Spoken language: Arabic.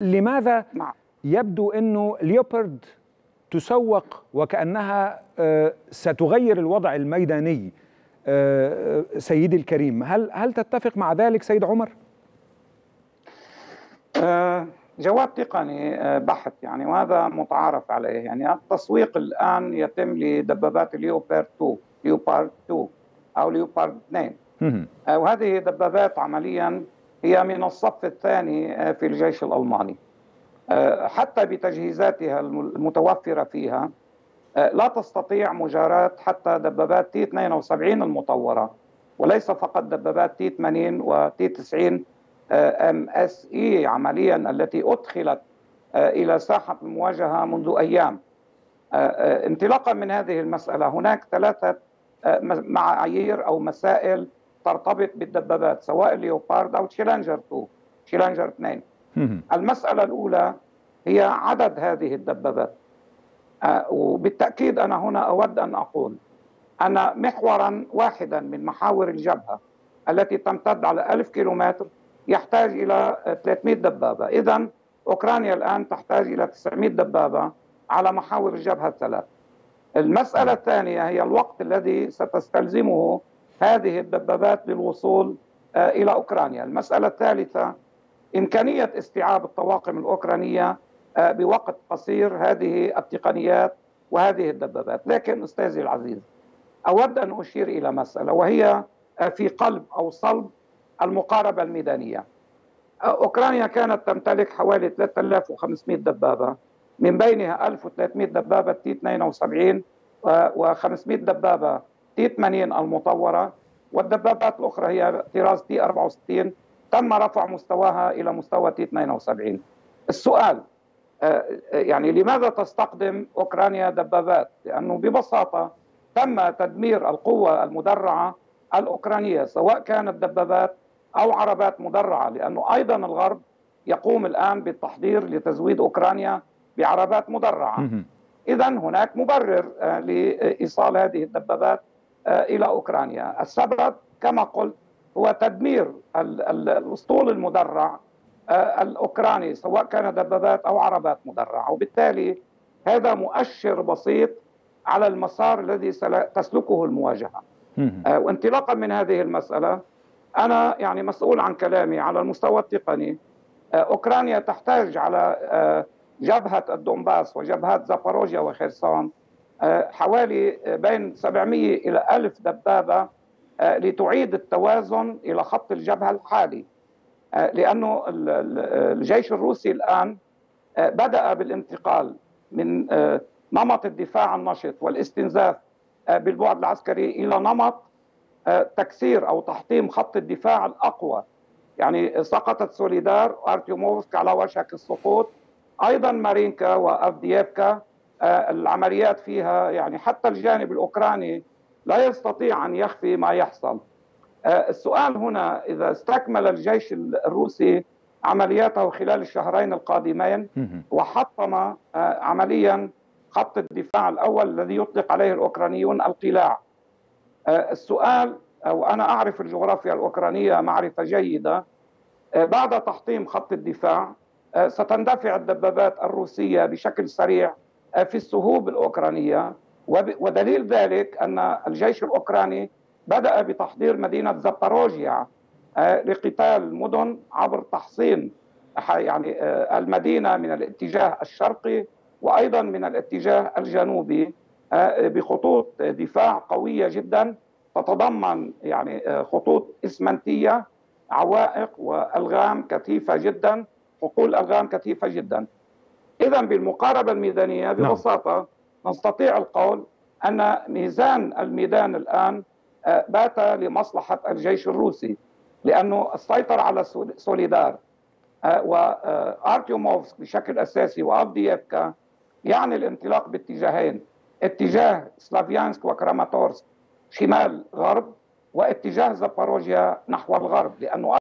لماذا يبدو أنه ليوبارد تسوق وكأنها ستغير الوضع الميداني سيدي الكريم؟ هل تتفق مع ذلك سيد عمر؟ جواب تقني بحت يعني، وهذا متعارف عليه. يعني التسويق الآن يتم لدبابات ليوبارد 2 أو ليوبارد 2 وهذه دبابات عملياً هي من الصف الثاني في الجيش الألماني، حتى بتجهيزاتها المتوفرة فيها لا تستطيع مجاراة حتى دبابات T-72 المطورة، وليس فقط دبابات T-80 و T-90 MSE عمليا التي أدخلت إلى ساحة المواجهة منذ أيام. انطلاقا من هذه المسألة هناك 3 معايير أو مسائل ترتبط بالدبابات سواء ليوبارد أو تشالنجر 2. المسألة الأولى هي عدد هذه الدبابات، وبالتأكيد أنا هنا أود أن أقول أن محورا واحدا من محاور الجبهة التي تمتد على 1000 كيلومتر يحتاج إلى 300 دبابة. إذن أوكرانيا الآن تحتاج إلى 900 دبابة على محاور الجبهة 3. المسألة الثانية هي الوقت الذي ستستلزمه هذه الدبابات للوصول إلى أوكرانيا. المسألة الثالثة إمكانية استيعاب الطواقم الأوكرانية بوقت قصير هذه التقنيات وهذه الدبابات. لكن أستاذي العزيز، أود أن أشير إلى مسألة، وهي في قلب أو صلب المقاربة الميدانية. أوكرانيا كانت تمتلك حوالي 3500 دبابة، من بينها 1300 دبابة T-72 و500 دبابة T-80 المطورة، والدبابات الأخرى هي طراز T-64 تم رفع مستواها إلى مستوى T-72. السؤال يعني لماذا تستخدم أوكرانيا دبابات؟ لأنه ببساطة تم تدمير القوة المدرعة الأوكرانية سواء كانت دبابات أو عربات مدرعة، لأنه أيضا الغرب يقوم الآن بالتحضير لتزويد أوكرانيا بعربات مدرعة. إذن هناك مبرر لإيصال هذه الدبابات إلى أوكرانيا. السبب كما قلت هو تدمير الأسطول المدرع الأوكراني سواء كان دبابات أو عربات مدرعة، وبالتالي هذا مؤشر بسيط على المسار الذي تسلكه المواجهة. وانطلاقا من هذه المسألة أنا يعني مسؤول عن كلامي على المستوى التقني. أوكرانيا تحتاج على جبهة الدونباس وجبهات زاباروجيا وخيرسون حوالي بين 700 إلى 1000 دبابة لتعيد التوازن إلى خط الجبهة الحالي، لأنه الجيش الروسي الآن بدأ بالانتقال من نمط الدفاع النشط والاستنزاف بالبعد العسكري إلى نمط تكسير أو تحطيم خط الدفاع الأقوى. يعني سقطت سوليدار وأرتيوموفسك على وشك السقوط، أيضا مارينكا وأفدييفكا العمليات فيها يعني حتى الجانب الأوكراني لا يستطيع أن يخفي ما يحصل. السؤال هنا إذا استكمل الجيش الروسي عملياته خلال الشهرين القادمين وحطم عمليا خط الدفاع الأول الذي يطلق عليه الأوكرانيون القلاع، السؤال، وأنا أعرف الجغرافيا الأوكرانية معرفة جيدة، بعد تحطيم خط الدفاع ستندفع الدبابات الروسية بشكل سريع في السهوب الأوكرانية، ودليل ذلك أن الجيش الأوكراني بدأ بتحضير مدينة زاباروجيا لقتال مدن عبر تحصين يعني المدينة من الاتجاه الشرقي وأيضا من الاتجاه الجنوبي بخطوط دفاع قوية جدا تتضمن يعني خطوط إسمنتية، عوائق وألغام كثيفة جدا، حقول ألغام كثيفة جدا. إذن بالمقاربة الميدانية ببساطة نستطيع القول أن ميزان الميدان الآن بات لمصلحة الجيش الروسي، لأنه السيطرة على سوليدار وأرتيوموفسك بشكل أساسي وأفدييفكا يعني الانطلاق باتجاهين، اتجاه سلافيانسك وكراماتورسك شمال غرب، واتجاه زاباروجيا نحو الغرب، لأنه